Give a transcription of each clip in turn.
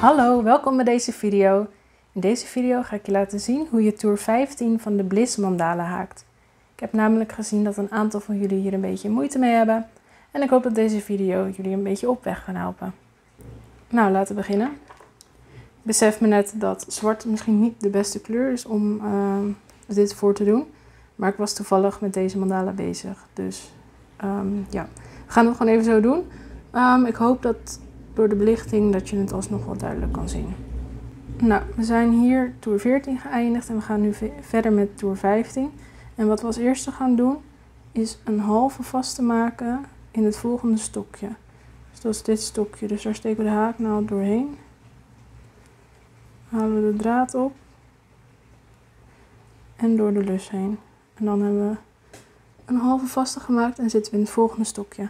Hallo, welkom bij deze video. In deze video ga ik je laten zien hoe je toer 15 van de Bliss Mandala haakt. Ik heb namelijk gezien dat een aantal van jullie hier een beetje moeite mee hebben. En ik hoop dat deze video jullie een beetje op weg gaan helpen. Nou, laten we beginnen. Ik besef me net dat zwart misschien niet de beste kleur is om dit voor te doen. Maar ik was toevallig met deze mandala bezig. Dus ja, we gaan het gewoon even zo doen. Ik hoop dat door de belichting dat je het alsnog wel duidelijk kan zien. Nou, we zijn hier toer 14 geëindigd en we gaan nu verder met toer 15. En wat we als eerste gaan doen is een halve vast te maken in het volgende stokje. Dus dat is dit stokje. Dus daar steken we de haaknaald doorheen. Halen we de draad op. En door de lus heen. En dan hebben we een halve vaste gemaakt en zitten we in het volgende stokje.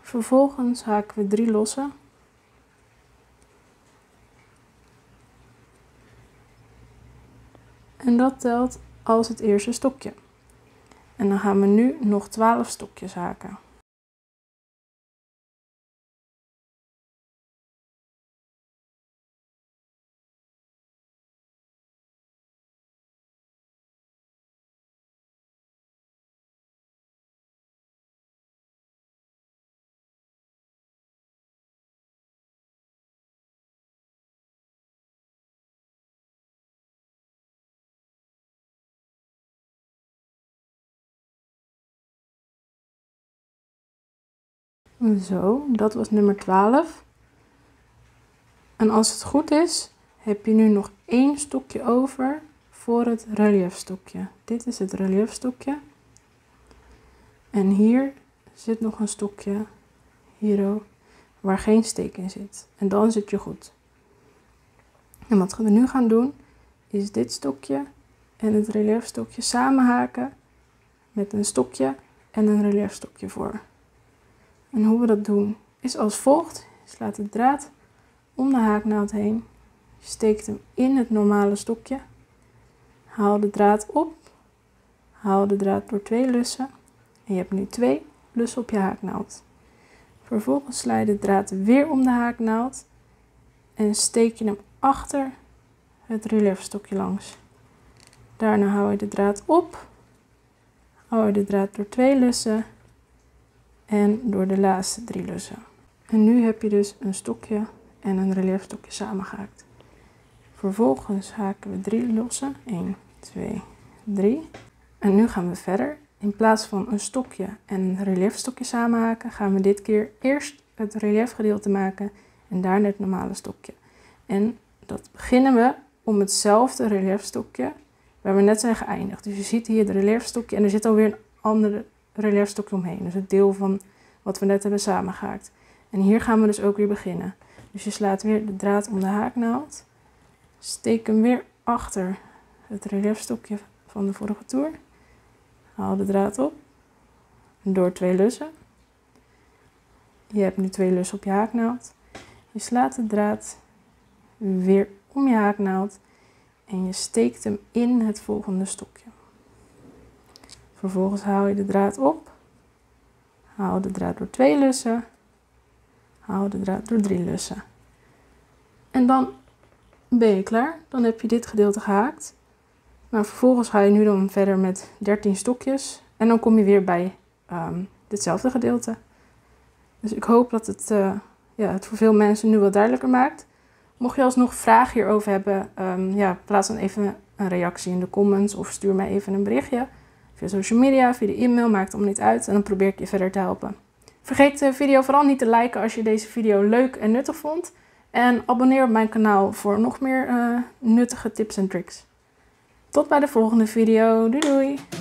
Vervolgens haken we 3 lossen. En dat telt als het eerste stokje. En dan gaan we nu nog 12 stokjes haken. Zo, dat was nummer 12. En als het goed is, heb je nu nog 1 stokje over voor het reliefstokje. Dit is het reliefstokje. En hier zit nog een stokje, hier, waar geen steek in zit. En dan zit je goed. En wat we nu gaan doen, is dit stokje en het reliefstokje samenhaken met een stokje en een reliefstokje voor. En hoe we dat doen is als volgt. Je slaat de draad om de haaknaald heen. Je steekt hem in het normale stokje. Haal de draad op. Haal de draad door 2 lussen. En je hebt nu 2 lussen op je haaknaald. Vervolgens sla je de draad weer om de haaknaald. En steek je hem achter het reliefstokje langs. Daarna hou je de draad op. Hou je de draad door 2 lussen. En door de laatste 3 lussen. En nu heb je dus een stokje en een reliefstokje samengehaakt. Vervolgens haken we 3 lossen. 1, 2, 3. En nu gaan we verder. In plaats van een stokje en een reliefstokje samenhaken, gaan we dit keer eerst het reliefgedeelte maken en daarna het normale stokje. En dat beginnen we om hetzelfde reliefstokje waar we net zijn geëindigd. Dus je ziet hier het reliefstokje en er zit alweer een andere reliefstokje omheen, dus het deel van wat we net hebben samengehaakt. En hier gaan we dus ook weer beginnen. Dus je slaat weer de draad om de haaknaald, steek hem weer achter het reliefstokje van de vorige toer, haal de draad op, door 2 lussen. Je hebt nu 2 lussen op je haaknaald. Je slaat de draad weer om je haaknaald en je steekt hem in het volgende stokje. Vervolgens haal je de draad op, haal de draad door 2 lussen, haal de draad door 3 lussen. En dan ben je klaar, dan heb je dit gedeelte gehaakt. Maar vervolgens ga je nu dan verder met 13 stokjes en dan kom je weer bij ditzelfde gedeelte. Dus ik hoop dat het voor veel mensen nu wat duidelijker maakt. Mocht je alsnog vragen hierover hebben, plaats dan even een reactie in de comments of stuur mij even een berichtje. Via social media, via de e-mail, maakt het allemaal niet uit en dan probeer ik je verder te helpen. Vergeet de video vooral niet te liken als je deze video leuk en nuttig vond. En abonneer op mijn kanaal voor nog meer nuttige tips en tricks. Tot bij de volgende video. Doei doei!